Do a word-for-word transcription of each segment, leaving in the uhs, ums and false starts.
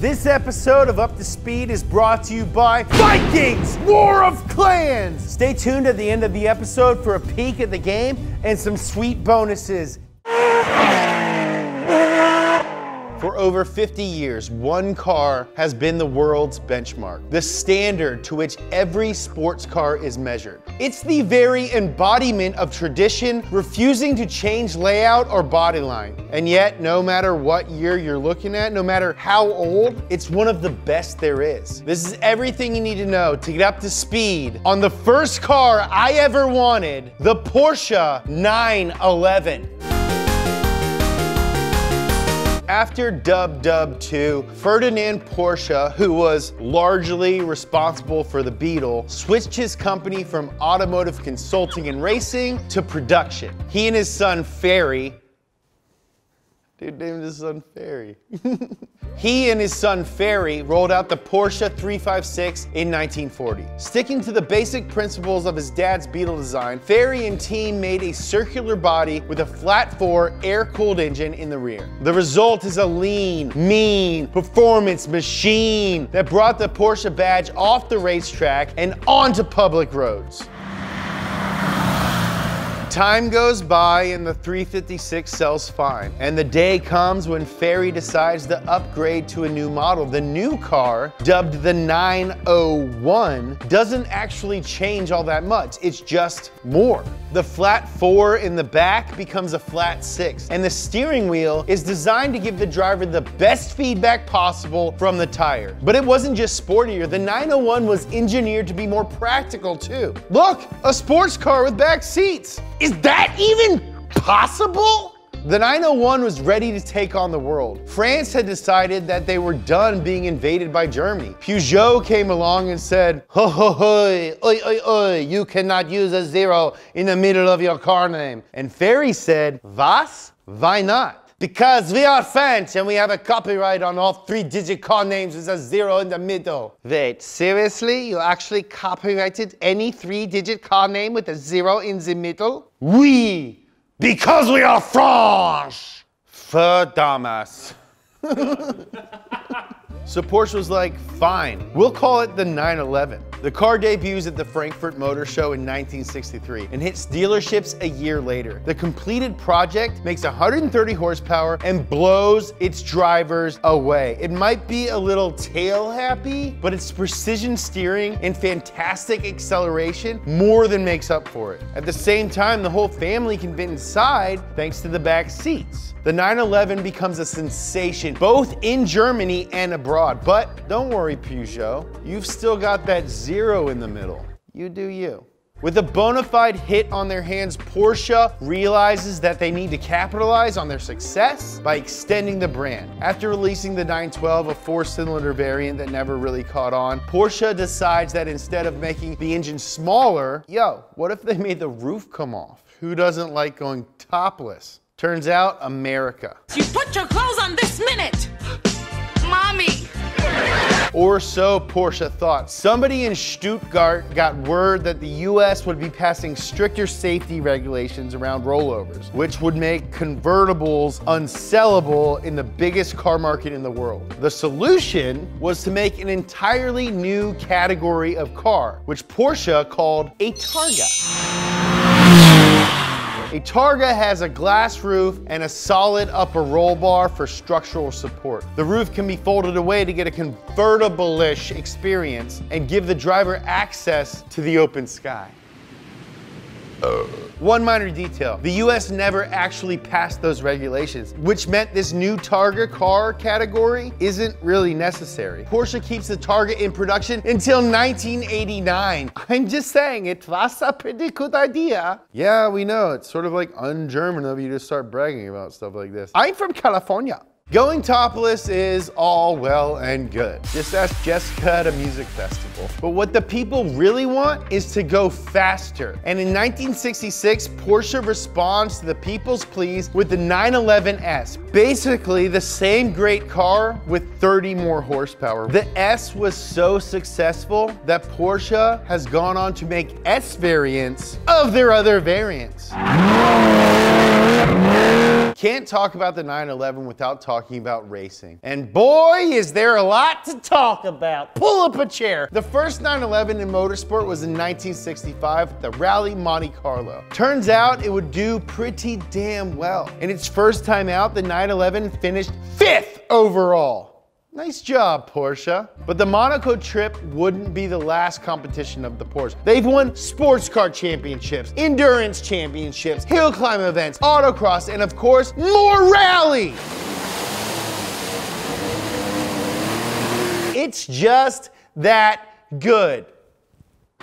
This episode of Up to Speed is brought to you by Vikings: War of Clans! Stay tuned at the end of the episode for a peek at the game and some sweet bonuses. For over fifty years, one car has been the world's benchmark, the standard to which every sports car is measured. It's the very embodiment of tradition, refusing to change layout or body line. And yet, no matter what year you're looking at, no matter how old, it's one of the best there is. This is everything you need to know to get up to speed on the first car I ever wanted, the Porsche nine eleven. After World War Two, Ferdinand Porsche, who was largely responsible for the Beetle, switched his company from automotive consulting and racing to production. He and his son Ferry, dude named his son Ferry. He and his son Ferry rolled out the Porsche three fifty-six in nineteen forty. Sticking to the basic principles of his dad's Beetle design, Ferry and team made a circular body with a flat four air-cooled engine in the rear. The result is a lean, mean performance machine that brought the Porsche badge off the racetrack and onto public roads. Time goes by and the three fifty-six sells fine. And the day comes when Ferry decides to upgrade to a new model. The new car, dubbed the nine oh one, doesn't actually change all that much. It's just more. The flat four in the back becomes a flat six. And the steering wheel is designed to give the driver the best feedback possible from the tire. But it wasn't just sportier. The nine oh one was engineered to be more practical too. Look, a sports car with back seats. Is that even possible? The nine oh one was ready to take on the world. France had decided that they were done being invaded by Germany. Peugeot came along and said, ho ho ho, oi oi oi, you cannot use a zero in the middle of your car name. And Ferry said, was? Why not? Because we are French and we have a copyright on all three-digit car names with a zero in the middle. Wait, seriously? You actually copyrighted any three-digit car name with a zero in the middle? Oui! Because we are French! Verdamas. So Porsche was like, fine, we'll call it the nine eleven. The car debuts at the Frankfurt Motor Show in nineteen sixty-three and hits dealerships a year later. The completed project makes one hundred thirty horsepower and blows its drivers away. It might be a little tail happy, but its precision steering and fantastic acceleration more than makes up for it. At the same time, the whole family can fit inside thanks to the back seats. The nine eleven becomes a sensation, both in Germany and abroad. But don't worry, Peugeot, you've still got that zero in the middle. You do you. With a bona fide hit on their hands, Porsche realizes that they need to capitalize on their success by extending the brand. After releasing the nine twelve, a four-cylinder variant that never really caught on, Porsche decides that instead of making the engine smaller, yo, what if they made the roof come off? Who doesn't like going topless? Turns out, America. You put your clothes on this minute, mommy. Or so Porsche thought. Somebody in Stuttgart got word that the U S would be passing stricter safety regulations around rollovers, which would make convertibles unsellable in the biggest car market in the world. The solution was to make an entirely new category of car, which Porsche called a Targa. A Targa has a glass roof and a solid upper roll bar for structural support. The roof can be folded away to get a convertible-ish experience and give the driver access to the open sky. Uh. One minor detail, the U S never actually passed those regulations, which meant this new Targa car category isn't really necessary. Porsche keeps the Targa in production until nineteen eighty-nine. I'm just saying, it was a pretty good idea. Yeah, we know, it's sort of like un-German of you to start bragging about stuff like this. I'm from California. Going topless is all well and good. Just ask Jessica at a music festival. But what the people really want is to go faster. And in nineteen sixty-six, Porsche responds to the people's pleas with the nine eleven S. Basically the same great car with thirty more horsepower. The S was so successful that Porsche has gone on to make S variants of their other variants. Can't talk about the nine eleven without talking about racing. And boy, is there a lot to talk about. Pull up a chair. The first nine eleven in motorsport was in nineteen sixty-five, the Rally Monte Carlo. Turns out it would do pretty damn well. In its first time out, the nine eleven finished fifth overall. Nice job, Porsche. But the Monaco trip wouldn't be the last competition of the Porsche. They've won sports car championships, endurance championships, hill climb events, autocross, and of course, more rally! It's just that good.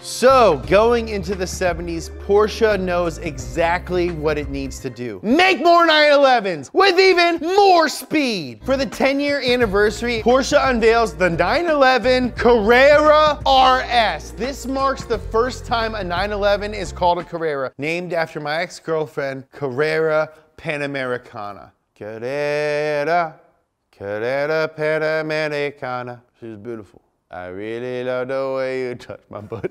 So, going into the seventies, Porsche knows exactly what it needs to do. Make more nine elevens with even more speed! For the ten year anniversary, Porsche unveils the nine eleven Carrera R S. This marks the first time a nine eleven is called a Carrera, named after my ex-girlfriend, Carrera Panamericana. Carrera, Carrera Panamericana. She's beautiful. I really love the way you touch my butt.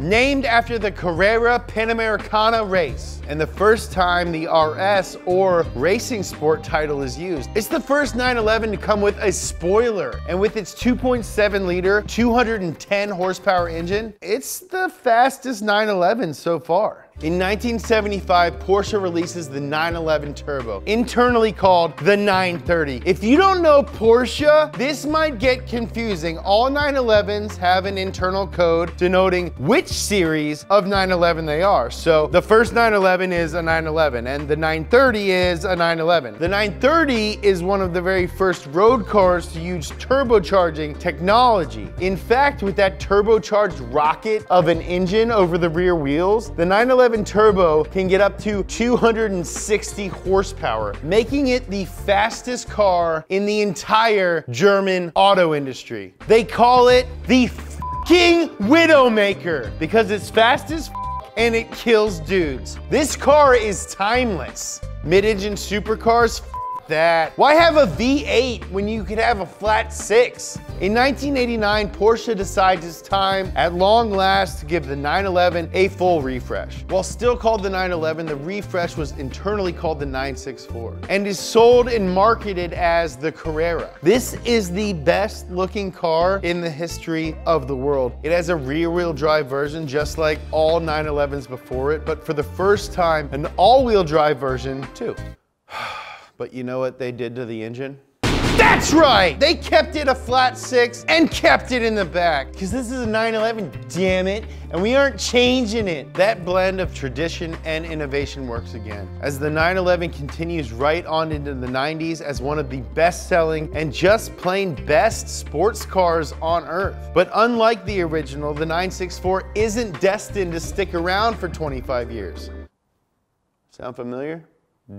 Named after the Carrera Panamericana race, and the first time the R S or racing sport title is used. It's the first nine eleven to come with a spoiler, and with its two point seven liter, two hundred ten horsepower engine, it's the fastest nine eleven so far. In nineteen seventy-five, Porsche releases the nine eleven Turbo, internally called the nine thirty. If you don't know Porsche, this might get confusing. All nine elevens have an internal code denoting which series of nine eleven they are. So the first nine eleven is a nine eleven, and the nine thirty is a nine eleven. The nine thirty is one of the very first road cars to use turbocharging technology. In fact, with that turbocharged rocket of an engine over the rear wheels, the nine eleven Turbo can get up to two hundred sixty horsepower, making it the fastest car in the entire German auto industry. They call it the f***ing Widowmaker because it's fast as f*** and it kills dudes. This car is timeless. Mid-engine supercars, f*** that. Why have a V eight when you could have a Flat Six? In nineteen eighty-nine, Porsche decides it's time, at long last, to give the nine eleven a full refresh. While still called the nine eleven, the refresh was internally called the nine sixty-four and is sold and marketed as the Carrera. This is the best looking car in the history of the world. It has a rear-wheel drive version just like all nine elevens before it, but for the first time, an all-wheel drive version too. But you know what they did to the engine? That's right! They kept it a Flat Six and kept it in the back. Because this is a nine eleven, damn it, and we aren't changing it. That blend of tradition and innovation works again, as the nine eleven continues right on into the nineties as one of the best-selling and just plain best sports cars on earth. But unlike the original, the nine sixty-four isn't destined to stick around for twenty-five years. Sound familiar?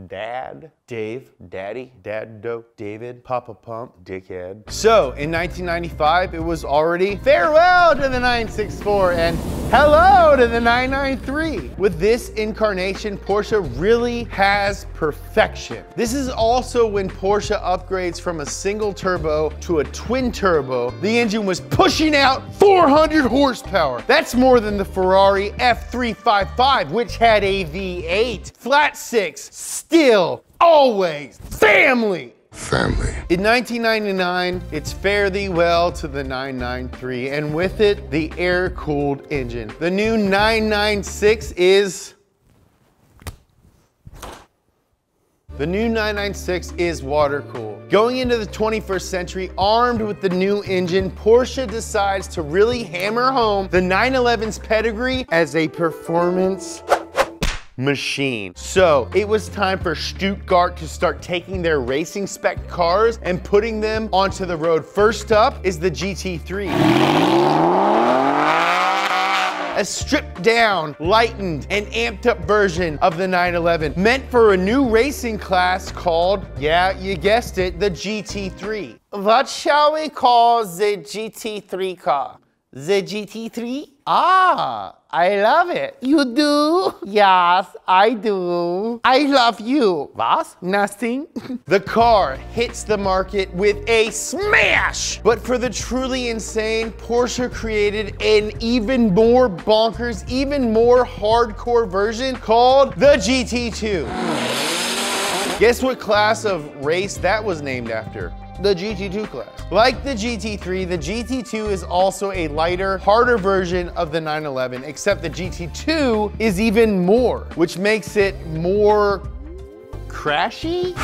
Dad, Dave, Daddy, Dad-do, David, Papa Pump, Dickhead. So, in nineteen ninety-five, it was already farewell to the nine sixty-four and hello to the nine ninety-three. With this incarnation, Porsche really has perfection. This is also when Porsche upgrades from a single turbo to a twin turbo. The engine was pushing out four hundred horsepower. That's more than the Ferrari F three fifty-five, which had a V eight, Flat Six, still, always, family. Family. In nineteen ninety-nine, it's fare thee well to the nine ninety-three, and with it, the air-cooled engine. The new nine ninety-six is... The new nine ninety-six is water-cooled. Going into the twenty-first century, armed with the new engine, Porsche decides to really hammer home the nine eleven's pedigree as a performance machine. So it was time for Stuttgart to start taking their racing spec cars and putting them onto the road. First up is the G T three. A stripped down, lightened, and amped up version of the nine eleven, meant for a new racing class called, yeah, you guessed it, the G T three. What shall we call the G T three car? The G T three? Ah, I love it. You do? Yes, I do. I love you. Was? Nothing. The car hits the market with a smash! But for the truly insane, Porsche created an even more bonkers, even more hardcore version called the G T two. Guess what class of race that was named after? The G T two class. Like the G T three, the G T two is also a lighter, harder version of the nine eleven, except the G T two is even more, which makes it more crashy?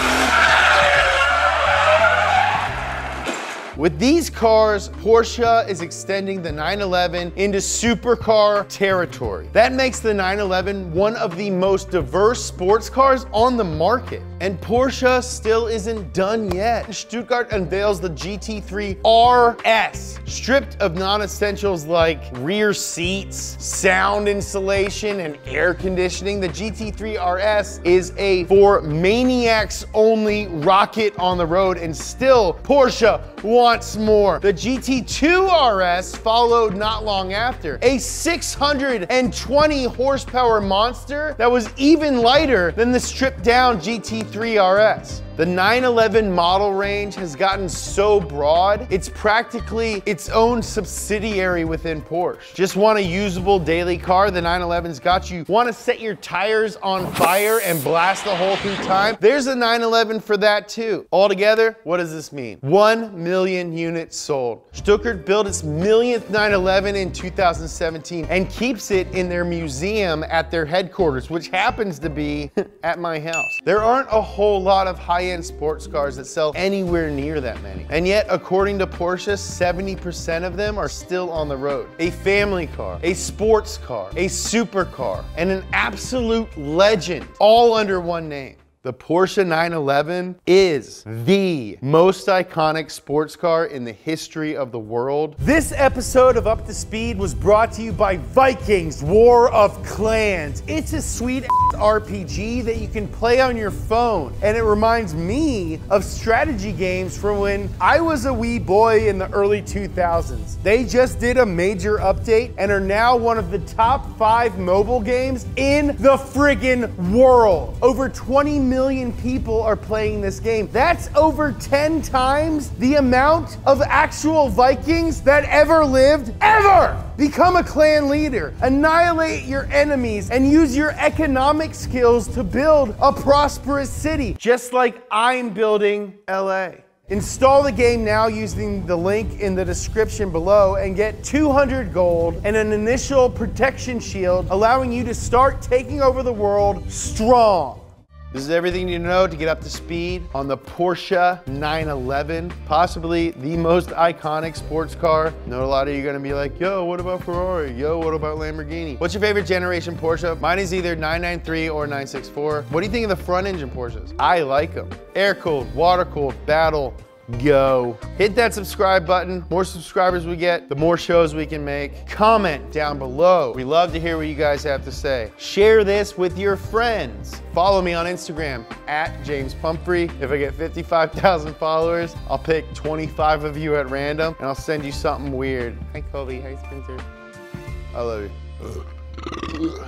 With these cars, Porsche is extending the nine eleven into supercar territory. That makes the nine eleven one of the most diverse sports cars on the market. And Porsche still isn't done yet. Stuttgart unveils the G T three R S, stripped of non-essentials like rear seats, sound insulation, and air conditioning. The G T three R S is a for maniacs only rocket on the road, and still Porsche wants more. The G T two R S followed not long after, a six hundred twenty horsepower monster that was even lighter than the stripped down G T three R S. The nine eleven model range has gotten so broad, it's practically its own subsidiary within Porsche. Just want a usable daily car? The nine eleven's got you. Want to set your tires on fire and blast the hole through time? There's a nine eleven for that too. Altogether, what does this mean? One million units sold. Stuttgart built its millionth nine eleven in two thousand seventeen and keeps it in their museum at their headquarters, which happens to be at my house. There aren't a whole lot of high end sports cars that sell anywhere near that many. And yet, according to Porsche, seventy percent of them are still on the road. A family car, a sports car, a supercar, and an absolute legend, all under one name. The Porsche nine eleven is the most iconic sports car in the history of the world. This episode of Up to Speed was brought to you by Vikings: War of Clans. It's a sweet R P G that you can play on your phone, and it reminds me of strategy games from when I was a wee boy in the early two thousands. They just did a major update and are now one of the top five mobile games in the friggin' world. Over twenty million people are playing this game. That's over ten times the amount of actual Vikings that ever lived, ever! Become a clan leader, annihilate your enemies, and use your economic skills to build a prosperous city, just like I'm building L A. Install the game now using the link in the description below and get two hundred gold and an initial protection shield, allowing you to start taking over the world strong. This is everything you know to get up to speed on the Porsche nine eleven, possibly the most iconic sports car. I know a lot of you are gonna be like, yo, what about Ferrari? Yo, what about Lamborghini? What's your favorite generation Porsche? Mine is either nine nine three or nine six four. What do you think of the front engine Porsches? I like them. Air-cooled, water-cooled, battle, go. Hit that subscribe button. More subscribers we get, the more shows we can make. Comment down below. We love to hear what you guys have to say. Share this with your friends. Follow me on Instagram, at James Pumphrey. If I get fifty-five thousand followers, I'll pick twenty-five of you at random, and I'll send you something weird. Hi, Colby. Hi, Spencer. I love you.